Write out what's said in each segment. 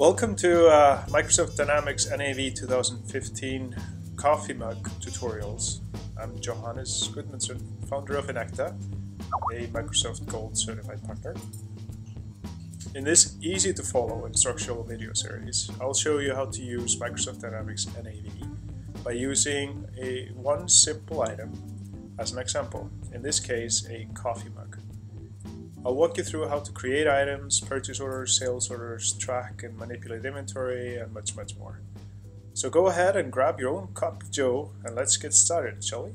Welcome to Microsoft Dynamics NAV 2015 Coffee Mug Tutorials. I'm Johannes Gudmundsson, founder of inecta, a Microsoft Gold Certified Partner. In this easy to follow instructional video series, I'll show you how to use Microsoft Dynamics NAV by using one simple item as an example, in this case a coffee mug. I'll walk you through how to create items, purchase orders, sales orders, track and manipulate inventory, and much, much more. So go ahead and grab your own cup of joe and let's get started, shall we?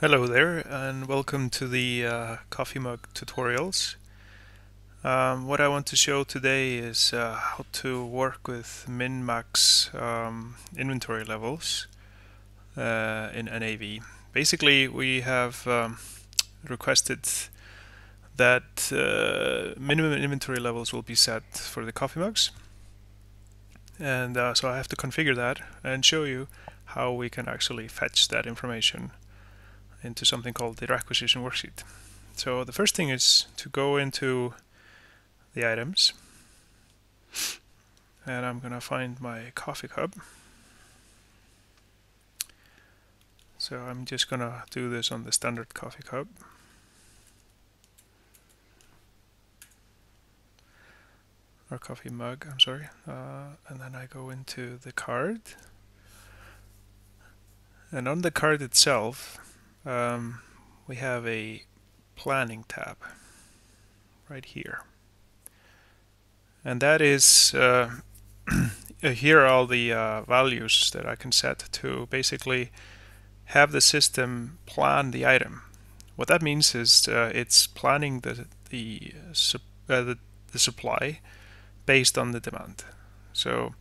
Hello there and welcome to the coffee mug tutorials. What I want to show today is how to work with min-max inventory levels in NAV. Basically, we have requested that minimum inventory levels will be set for the coffee mugs, and so I have to configure that and show you how we can actually fetch that information into something called the requisition worksheet. So the first thing is to go into the items, and I'm gonna find my coffee cup. So I'm just gonna do this on the standard coffee cup. Or coffee mug, I'm sorry. And then I go into the card. And on the card itself, we have a planning tab right here. And that is, here are all the values that I can set to basically have the system plan the item. What that means is it's planning the supply based on the demand. So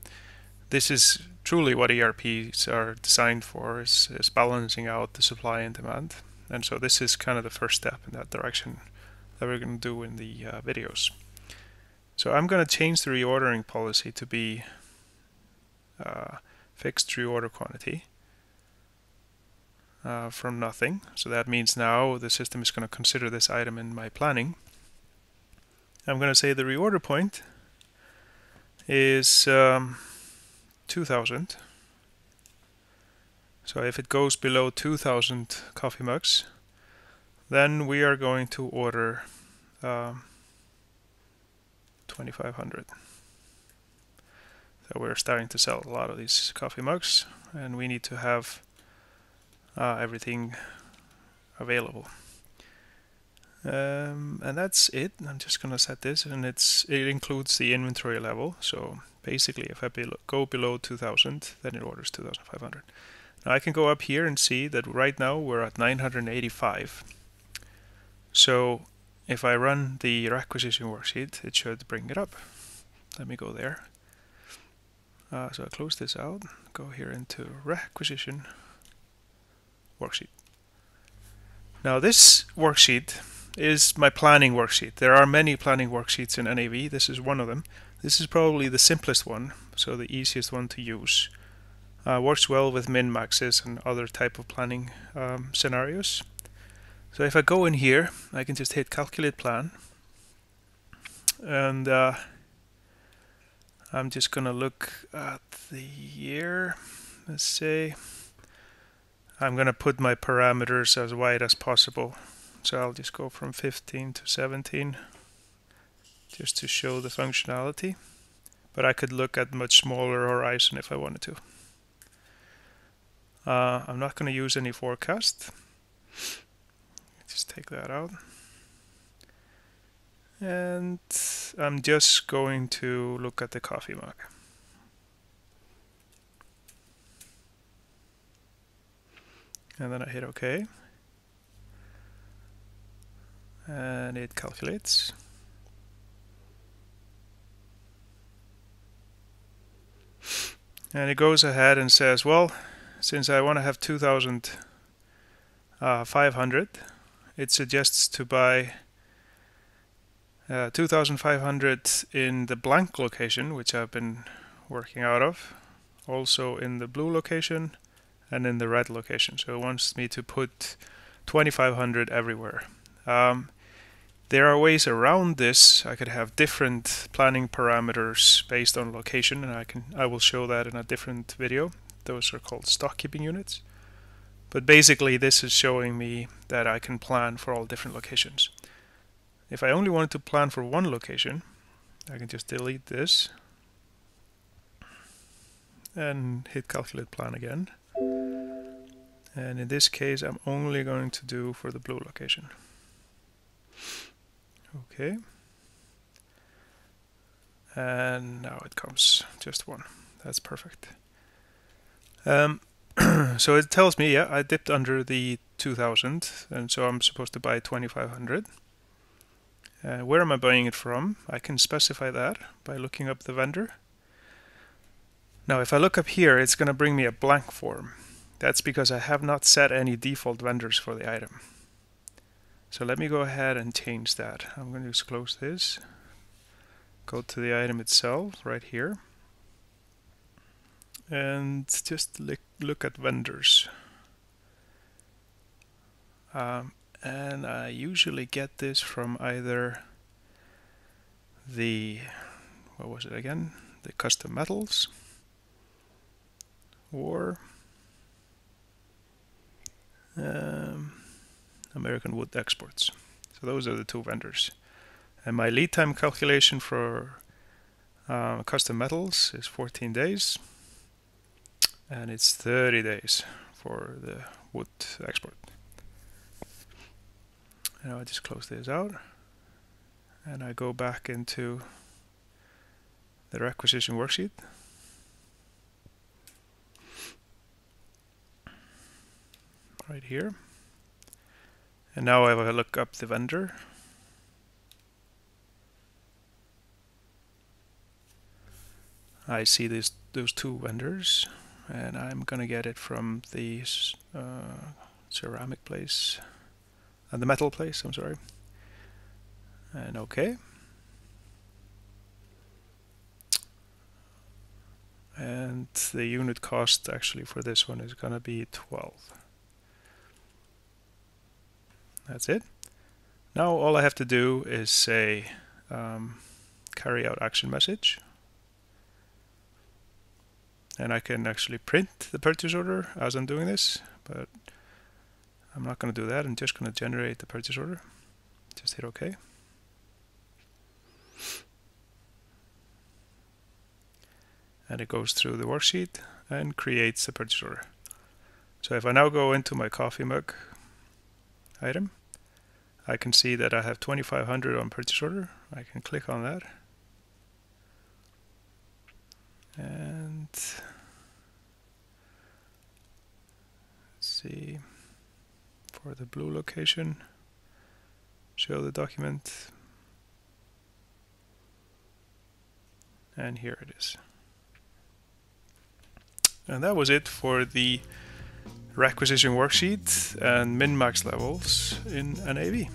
this is truly what ERPs are designed for, is balancing out the supply and demand. And so this is kind of the first step in that direction that we're going to do in the videos. So I'm going to change the reordering policy to be fixed reorder quantity. From nothing. So that means now the system is going to consider this item in my planning. I'm going to say the reorder point is 2000. So if it goes below 2000 coffee mugs, then we are going to order 2500. So we're starting to sell a lot of these coffee mugs, and we need to have everything available, and that's it. I'm just gonna set this, and it includes the inventory level. So basically, if I go below 2000, then it orders 2500. Now I can go up here and see that right now we're at 985. So if I run the requisition worksheet, it should bring it up. Let me go there. So I close this out. Go here into requisition worksheet. Now this worksheet is my planning worksheet. There are many planning worksheets in NAV. This is one of them. This is probably the simplest one, so the easiest one to use. Works well with min-maxes and other type of planning scenarios. So if I go in here, I can just hit calculate plan, and I'm just gonna look at the year. Let's say I'm going to put my parameters as wide as possible. So I'll just go from 15 to 17 just to show the functionality. But I could look at much smaller horizon if I wanted to. I'm not going to use any forecast. Just take that out. And I'm just going to look at the coffee mug. And then I hit OK, and it calculates. And it goes ahead and says, well, since I want to have 2,500, it suggests to buy 2,500 in the blank location, which I've been working out of, also in the blue location, and in the red location. So it wants me to put 2500 everywhere. There are ways around this. I could have different planning parameters based on location, and I will show that in a different video. Those are called stock keeping units. But basically this is showing me that I can plan for all different locations. If I only wanted to plan for one location, I can just delete this and hit calculate plan again. And in this case I'm only going to do for the blue location. Okay. And now it comes just one. That's perfect. So it tells me, yeah, I dipped under the 2000, and so I'm supposed to buy 2500. Where am I buying it from? I can specify that by looking up the vendor. Now if I look up here, it's going to bring me a blank form. That's because I have not set any default vendors for the item. So let me go ahead and change that. I'm going to just close this, go to the item itself right here, and just look at vendors. And I usually get this from either the, what was it again? The custom metals, or American Wood Exports. So those are the two vendors. And my lead time calculation for custom metals is 14 days. And it's 30 days for the wood export. Now I just close this out. And I go back into the requisition worksheet. Right here. And now I will look up the vendor. I see those two vendors, and I'm gonna get it from the ceramic place and the metal place, I'm sorry. And okay. And the unit cost actually for this one is gonna be 12. That's it. Now all I have to do is say carry out action message, and I can actually print the purchase order as I'm doing this, but I'm not going to do that. I'm just going to generate the purchase order. Just hit OK. And it goes through the worksheet and creates the purchase order. So if I now go into my coffee mug item, I can see that I have 2500 on purchase order. I can click on that, and let's see, for the blue location, show the document, and here it is. And that was it for the requisition worksheet and min-max levels in an NAV.